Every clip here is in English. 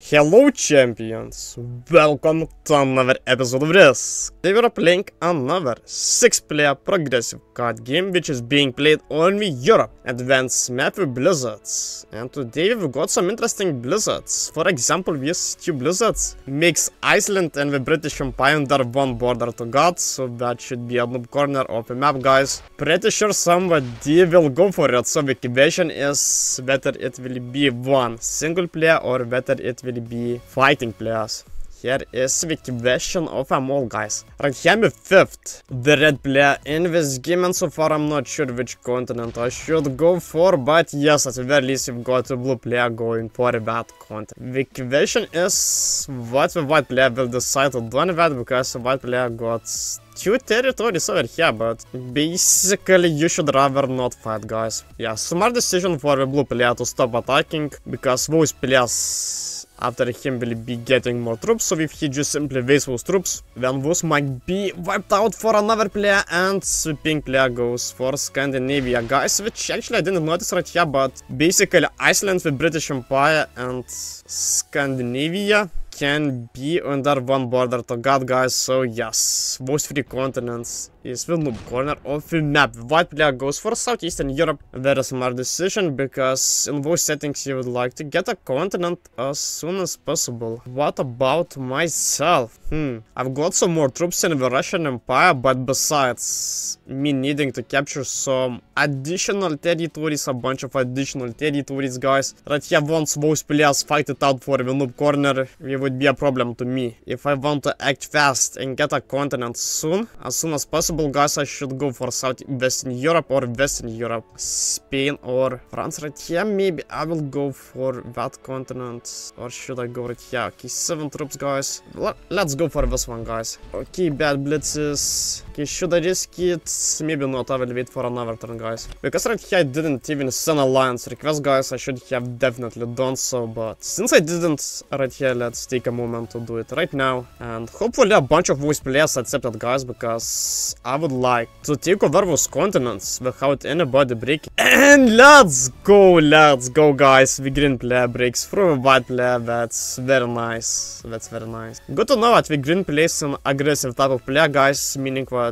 Hello champions, welcome to another episode of this. Today we are playing another 6-player progressive card game which is being played only Europe. Advanced map with blizzards. And today we've got some interesting blizzards. For example, we use two blizzards. Makes Iceland and the British Empire under one border to God. So that should be on the corner of the map, guys. Pretty sure somewhere they will go for it. So the question is whether it will be one single player or whether it will be fighting players. Here is the question of them all, guys. Right here I'm 5th, the red player in this game, and so far I'm not sure which continent I should go for, but yes, at the very least you've got a blue player going for that continent. The question is what the white player will decide to do on that, because the white player got two territories over here, but basically you should rather not fight, guys. Yeah, smart decision for the blue player to stop attacking, because those players after him will be getting more troops, so if he just simply wastes those troops, then those might be wiped out for another player, and the pink player goes for Scandinavia, guys, which actually I didn't notice right here, but basically Iceland, the British Empire, and Scandinavia can be under one border to God, guys, so yes, those three continents is the noob corner of the map. The white player goes for Southeastern Europe. Very smart decision, because in those settings you would like to get a continent as soon as possible. What about myself? I've got some more troops in the Russian Empire, but besides me needing to capture some additional territories, a bunch of additional territories, guys, right here once those players fight it out for the noob corner, it would be a problem to me. If I want to act fast and get a continent soon, as soon as possible, guys, I should go for Southwestern Europe or Western Europe, Spain or France right here. Maybe I will go for that continent, or should I go right here? Okay, 7 troops, guys. Let's go for this one, guys. Okay, bad blitzes. Okay, should I risk it? Maybe not. I will wait for another turn, guys, because right here I didn't even send alliance request, guys. I should have definitely done so, but since I didn't, right here, let's take a moment to do it right now, and hopefully a bunch of voice players accepted, guys, because I would like to take over those continents without anybody breaking. And let's go, guys. The green player breaks through the white player. That's very nice. That's very nice. Good to know that the green plays an aggressive type of player, guys, meaning that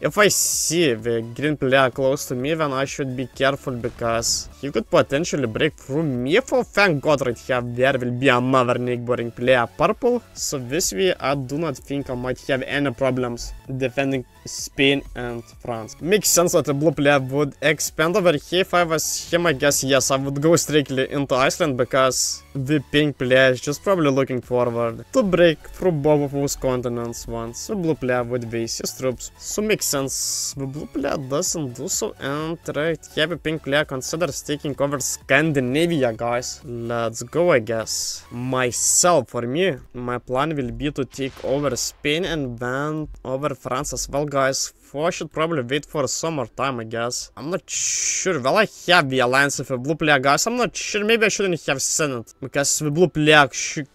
if I see the green player close to me, then I should be careful, because he could potentially break through me. For thank God right here there will be another neighboring player purple, so this way I do not think I might have any problems defending Spain and France. Makes sense that the blue player would expand over here. If I was him, I guess yes, I would go strictly into Iceland, because the pink player is just probably looking forward to break through both of those continents once the blue player would waste his troops. So makes sense the blue player doesn't do so, and right here the pink player considers taking over Scandinavia, guys. Let's go, I guess. Myself, for me, my plan will be to take over Spain and then over France as well, guys. I should probably wait for summertime, I guess. I'm not sure. Well, I have the alliance with the blue player, guys. I'm not sure. Maybe I shouldn't have sent it, because the blue player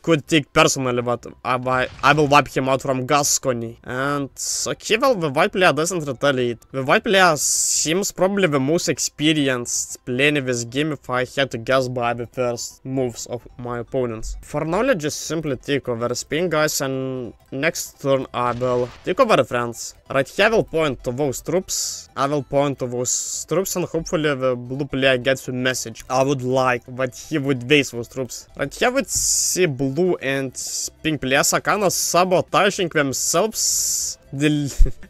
could take personally, but I will wipe him out from Gascony. And okay, well, the white player doesn't retaliate. The white player seems probably the most experienced playing this game, if I had to guess by the first moves of my opponents. For now, let's just simply take over Spain, guys, and next turn I will take over France. Right here I will point to those troops. I will point to those troops, and hopefully the blue player gets the message. I would like that he would waste those troops. Right here we see blue and pink players are kind of sabotaging themselves,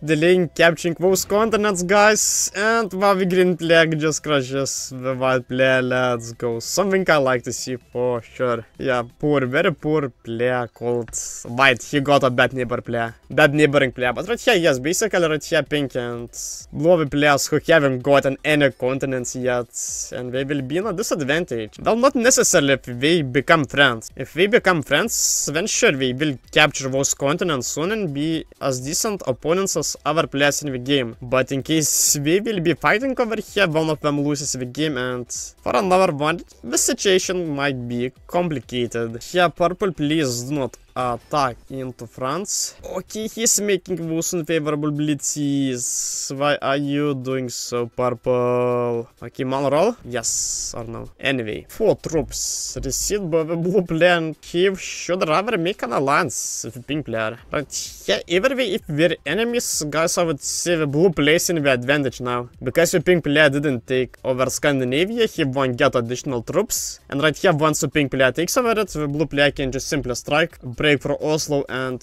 delaying capturing those continents, guys, and while the green player just crushes the white player. Let's go. Something I like to see for sure. Yeah, poor, very poor player called white. He got a bad neighbor player, bad neighboring player. But right here, yes, basically right here pink and blue players who haven't gotten any continents yet, and they will be in a disadvantage. Well, not necessarily if they become friends. If they become friends, then sure, they will capture those continents soon and be as decent opponents as other players in the game, but in case we will be fighting over here, one of them loses the game, and for another one the situation might be complicated. Here purple, please do not attack into France. Okay, he's making most unfavorable blitzes. Why are you doing so, purple? Okay, Malrol? Yes or no? Anyway, 4 troops. Received by the blue plan. He should rather make an alliance with pink player. But yeah, either way, if we're enemies, guys, I would say the blue plays in the advantage now. Because the pink player didn't take over Scandinavia, he won't get additional troops. And right here, once the pink player takes over it, the blue player can just simply strike. Break for Oslo and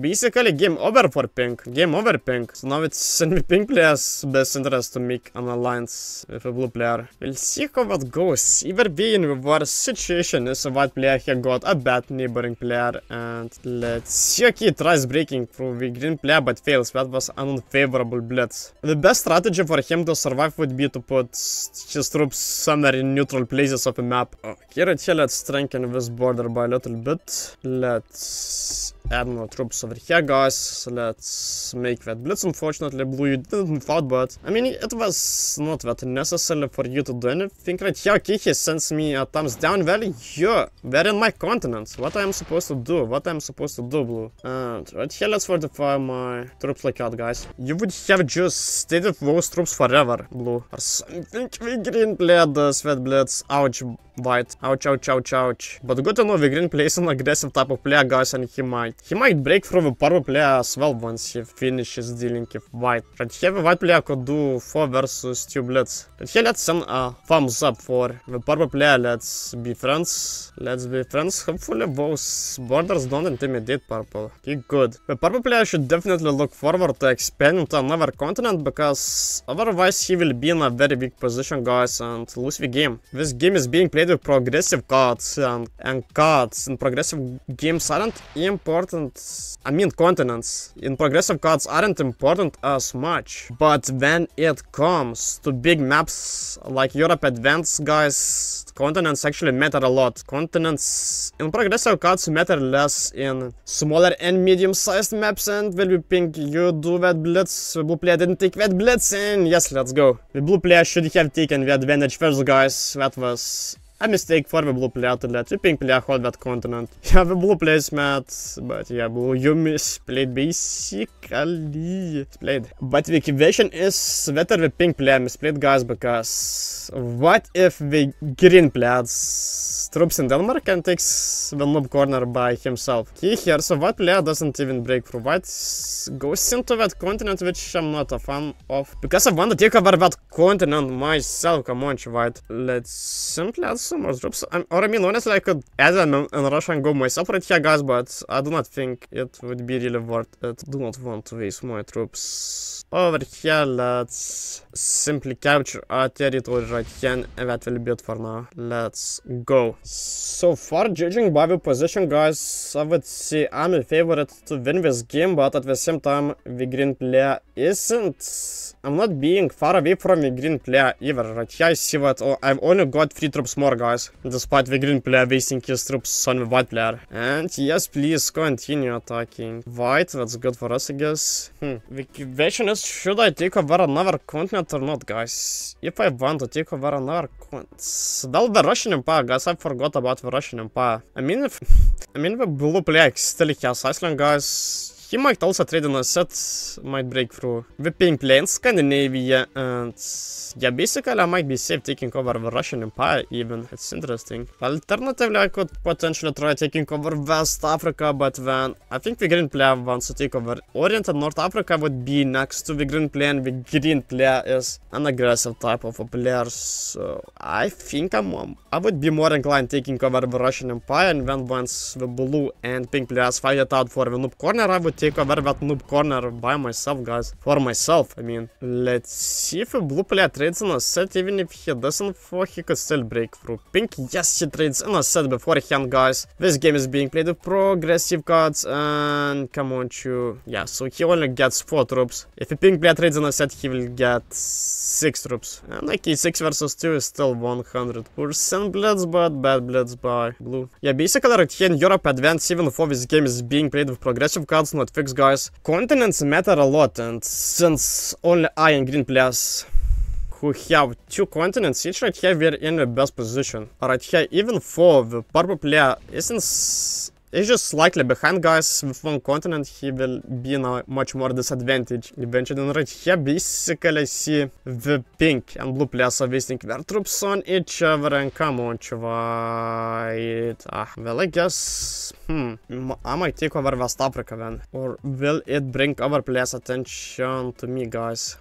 basically game over for pink. Game over pink. So now it's in the pink player's best interest to make an alliance with a blue player. We'll see how it goes. Either way, in the worst situation is a white player here got a bad neighboring player. And let's see. Okay, tries breaking through the green player but fails. That was an unfavorable blitz. The best strategy for him to survive would be to put his troops somewhere in neutral places of the map. Okay, right here let's strengthen this border by a little bit. Let's add more troops over here, guys. So let's make that blitz. Unfortunately, blue, you didn't move out, but I mean, it was not that necessary for you to do anything right here. Okay, he sends me a thumbs down. Well, yeah, they're in my continent. What I'm supposed to do? What I'm supposed to do, blue? And right here, let's fortify my troops like that, guys. You would have just stayed with those troops forever, blue. Or something with green blade, sweat blitz. Ouch, white. Ouch, ouch, ouch, ouch. But good to know the green plays an aggressive type of player, guys, and he might break through the purple player as well once he finishes dealing with white. Right here the white player could do 4 versus 2 blitz. Right here let's send a thumbs up for the purple player. Let's be friends. Let's be friends. Hopefully those borders don't intimidate purple. Okay, good. The purple player should definitely look forward to expanding to another continent because otherwise he will be in a very weak position, guys, and lose the game. This game is being played with progressive cards and cards in progressive games aren't important. I mean, continents in progressive cards aren't important as much, but when it comes to big maps like Europe Advance, guys, continents actually matter a lot. Continents in progressive cards matter less in smaller and medium-sized maps. And will be pink, you do that blitz. The blue player didn't take that blitz, and yes, let's go. The blue player should have taken the advantage first, guys. That was a mistake for the blue player to let the pink player hold that continent. Yeah, the blue plays mad, but yeah, blue, you misplayed basically. But the question is whether the pink player misplayed, guys, because what if the green players troops in Denmark and takes the noob corner by himself? Okay, here, so white player doesn't even break through. White goes into that continent, which I'm not a fan of, because I want to take over that continent myself. Come on, white. Let's simply add some more troops. Or I mean, honestly, I could add them in Russia and go myself right here, guys, but I do not think it would be really worth it. Do not want to waste my troops. Over here, let's simply capture our territory right here, and that will be it for now. Let's go. So far, judging by the position, guys, I would say I'm a favorite to win this game, but at the same time, the green player isn't. I'm not being far away from the green player either. Right here, I see that I've only got 3 troops more, guys, despite the green player wasting his troops on the white player. And yes, please continue attacking white. That's good for us, I guess. The question is, should I take over another continent or not, guys? If I want to take over another continent, well, the Russian Empire, guys, I forgot about the Russian Empire. I mean, if the blue player still has Iceland, guys, he might also trade an asset, might break through. The pink player in Scandinavia, and yeah, basically I might be safe taking over the Russian Empire even. It's interesting. Alternatively, I could potentially try taking over West Africa, but then I think the green player wants to take over Orient, and North Africa would be next to the green player, and the green player is an aggressive type of a player, so I think I would be more inclined taking over the Russian Empire, and then once the blue and pink players fight it out for the noob corner, I would take over that noob corner by myself, guys. For myself, I mean. Let's see if a blue player trades an asset. Even if he doesn't, he could still break through. Pink, yes, he trades an asset beforehand, guys. This game is being played with progressive cards. And come on, Chu. Yeah, so he only gets 4 troops. If a pink player trades an asset, he will get 6 troops. And okay, 6 versus 2 is still 100% blitz, but bad blitz by blue. Yeah, basically right here in Europe Advance, even though this game is being played with progressive cards, not fixed, guys, continents matter a lot, and since only I and green players who have 2 continents each right here, we're in the best position. Right here, even for the purple player isn't He's just slightly behind, guys. With one continent, he will be in a much more disadvantage. Eventually, on right here, basically see the pink and blue players are wasting their troops on each other. And come on, чувак. Well, I guess, I might take over West Africa then. Or will it bring our players' attention to me, guys?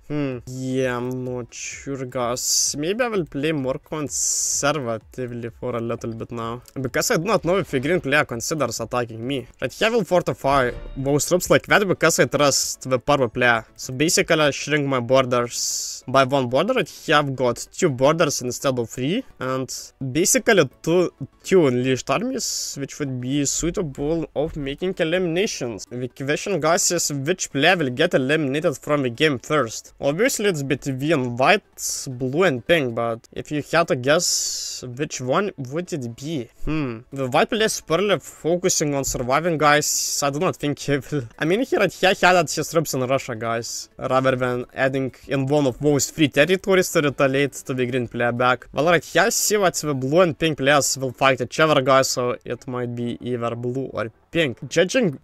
Yeah, I'm not sure, guys. Maybe I will play more conservatively for a little bit now. Because I do not know if a green player considers attacking me. Right, I will fortify those troops like that because I trust the purple player. So basically I shrink my borders by one border. Right, I've got two borders instead of three, and basically two unleashed armies, which would be suitable of making eliminations. The question, guys, is which player will get eliminated from the game first. Obviously it's between white, blue and pink, but if you had to guess which one would it be? The white player is purely focusing on surviving, guys. I do not think he will. I mean, he right here had his troops in Russia, guys, rather than adding in one of those three territories to retaliate to the green player back. Well, right here I see what the blue and pink players will fight each other, guys, so it might be either blue or pink. Judging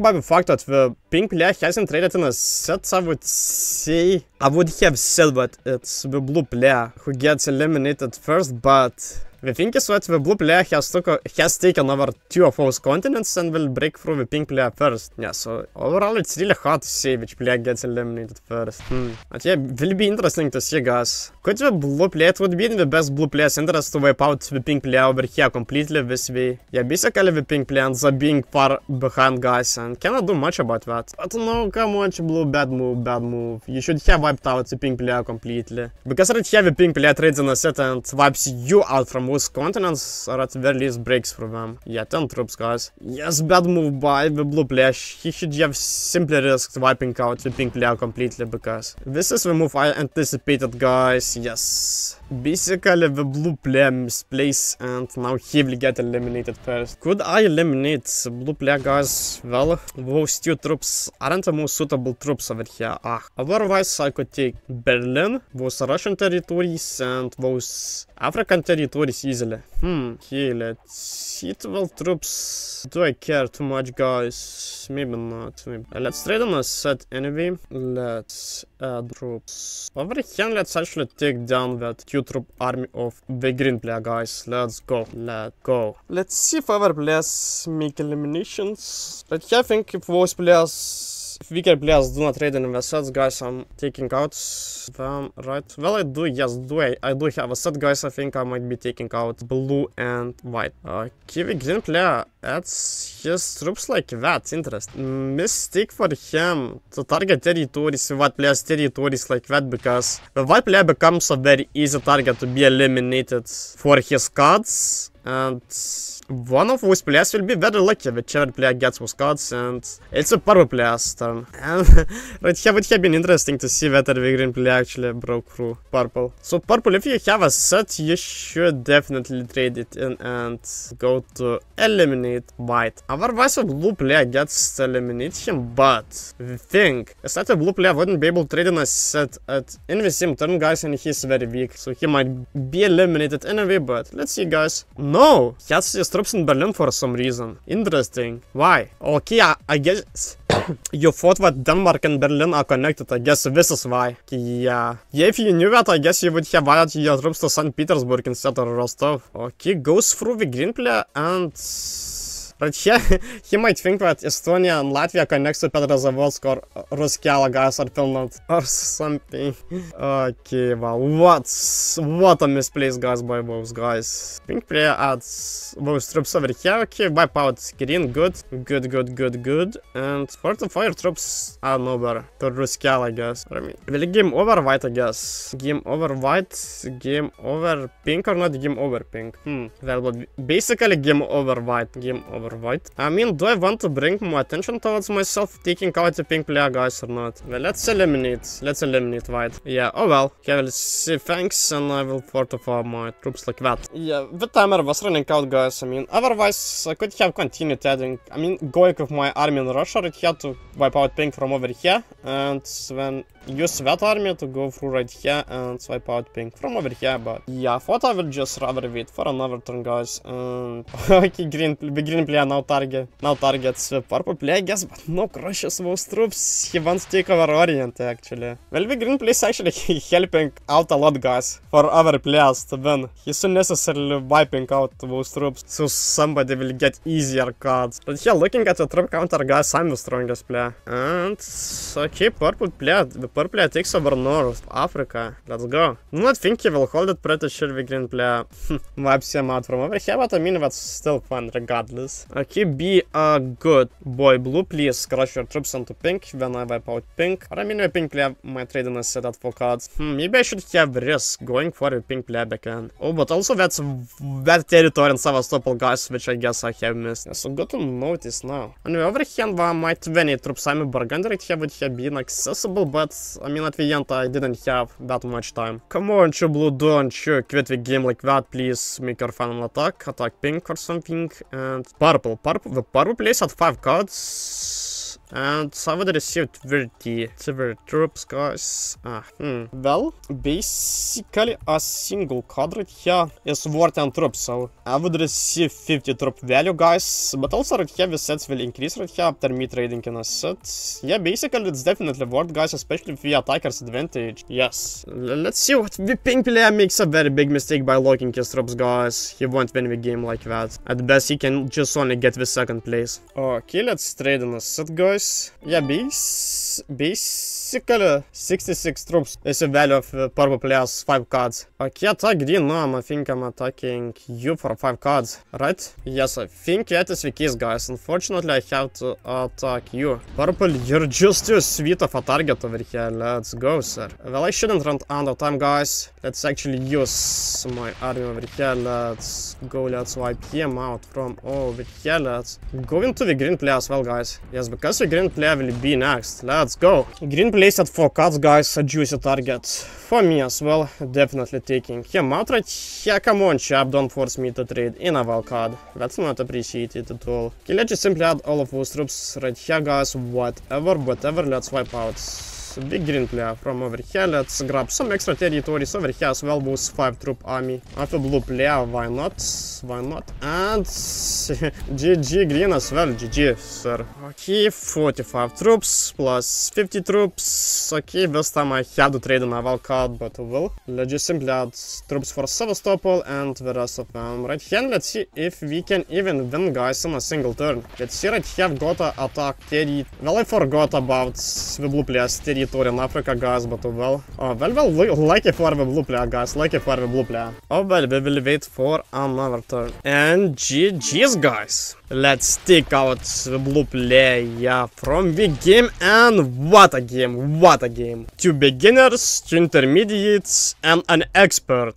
by the fact that the pink player hasn't traded in a set, I would say I would have said that it's the blue player who gets eliminated first, but the thing is that the blue player has taken over two of those continents and will break through the pink player first. Yeah, so overall it's really hard to say which player gets eliminated first. But yeah, will be interesting to see, guys. Could the blue player, it would be in the best blue player's interest to wipe out the pink player over here completely this way. Yeah, basically the pink players are being far behind, guys, and cannot do much about that. But no, come on, blue, bad move, bad move. You should have wiped out the pink player completely. Because right here the pink player trades in a set and wipes you out from most continents, or at the very least breaks through them. Yeah, 10 troops, guys. Yes, bad move by the blue player. He should have simply risked wiping out the pink player completely, because this is the move I anticipated, guys. Yes. Basically, the blue player misplaces and now he will get eliminated first. Could I eliminate the blue player, guys? Well, those two troops aren't the most suitable troops over here. Otherwise, I could take Berlin, those Russian territories, and those African territories easily. Okay, let's see. 12 troops. Do I care too much, guys? Maybe not. Maybe. Let's trade on a set anyway. Let's add troops. Over here, let's actually take down that 2-troop army of the green player, guys. Let's go. Let's go. Let's see if our players make eliminations. But I think if those players, if weaker players do not trade in the sets, guys, I'm taking out them, right? Well, I do, yes, I do have a set, guys. I think I might be taking out blue and white. Okay, the green player adds his troops like that. Interesting. Mistake for him to target territories, white players' territories like that, because the white player becomes a very easy target to be eliminated for his cards. And one of those players will be very lucky, whichever player gets those cards, and it's a purple player's turn. And right here would have been interesting to see whether the green player actually broke through purple. So purple, if you have a set, you should definitely trade it in and go to eliminate white. Otherwise, the blue player gets to eliminate him, but the thing is that the blue player wouldn't be able to trade in a set in the same turn, guys, and he's very weak, so he might be eliminated anyway, but let's see, guys. No, he has his troops in Berlin for some reason. Interesting. Why? Okay, I guess you thought that Denmark and Berlin are connected. I guess this is why. Yeah. Yeah, if you knew that, I guess you would have added your troops to St. Petersburg instead of Rostov. Okay, goes through the green player and... right here, he might think that Estonia and Latvia connects to Petrozavodsk or Roskala, guys, or Finland, or something. Okay, well, what a misplace, guys, by those guys. Pink player adds those troops over here. Okay, wipe out green, good. And fortify troops are nowhere to Roskala, I guess. I mean, will game over white, I guess. Game over white, game over pink, or not game over pink? That would be basically game over white, game over white. I mean, do I want to bring more attention towards myself taking out the pink player, guys, or not? Well, let's eliminate white. Yeah, oh well. Okay, I will say thanks and I will fortify my troops like that. Yeah, the timer was running out, guys. I mean, otherwise I could have continued adding. I mean, going with my army in Russia, it had to wipe out pink from over here, and then use that army to go through right here and swipe out pink from over here, but yeah, thought I would just rather wait for another turn, guys. Okay, green player now targets purple player, I guess, but no crushes those troops. He wants to take over Orient, actually. Well, the green player is actually helping out a lot, guys, for other players to win. He's unnecessarily wiping out those troops, so somebody will get easier cards. But here, looking at the troop counter, guys, I'm the strongest player. And okay, purple player, the purple player takes over North Africa. Let's go. No, I think he will hold it pretty sure the green player wipes him out from over here, but I mean, that's still fun regardless. Okay, be a good boy, blue, please crush your troops onto pink when I wipe out pink. Or I mean, the pink player might trade and I set out for cards. Maybe I should have risk going for a pink player backhand. Oh, but also that's that territory in Sevastopol, guys, which I guess I have missed. Yeah, so good to notice now. On the other hand, my 20 troops I'm a Burgundy right here would have been accessible, but I mean, at the end, I didn't have that much time. Come on, you blue, don't you quit the game like that, please make your final attack. Attack pink or something. And purple. The purple plays at 5 cards. And I would receive 30 silver troops, guys. Well, basically a single card right here is worth 10 troops, so I would receive 50 troop value, guys. But also right here the sets will increase right here after me trading in a set. Yeah, basically it's definitely worth, guys, especially with the attacker's advantage. Yes. Let's see what the pink player makes a very big mistake by locking his troops, guys. He won't win the game like that. At best he can just only get the second place. Okay, let's trade in a set, guys. Yeah, basically 66 troops is the value of purple players 5 cards. Okay, attack green. No, I think I'm attacking you for 5 cards, right? Yes, I think that is the case, guys. Unfortunately, I have to attack you. Purple, you're just too sweet of a target over here. Let's go, sir. Well, I shouldn't run out of time, guys. Let's actually use my army over here. Let's go. Let's wipe him out from over here. Let's go into the green player as well, guys. Yes, because the green player will be next. Let's go. Green plays at 4 cards, guys. A juicy target for me as well. Definitely taking him out right here. Come on, chap. Don't force me to trade in a wild card. That's not appreciated at all. Okay, let's just simply add all of those troops right here, guys. Whatever. Let's wipe out big green player from over here. Let's grab some extra territories over here as well with 5 troop army. Of a blue player, why not? And GG green as well, GG, sir. Okay, 45 troops plus 50 troops. Okay, this time I had to trade an aval card, but well, let's just simply add troops for Sevastopol and the rest of them right here. Let's see if we can even win, guys, in a single turn. Let's see right here, I've got to attack territory. Well, I forgot about the blue player's territory in Africa, guys, but well. Oh, well, lucky for the blue player, guys. Lucky for the blue player. Oh, well, we will wait for another turn. And GG's, guys. Let's take out the blue player from the game. And what a game. What a game. 2 beginners, 2 intermediates, and an expert.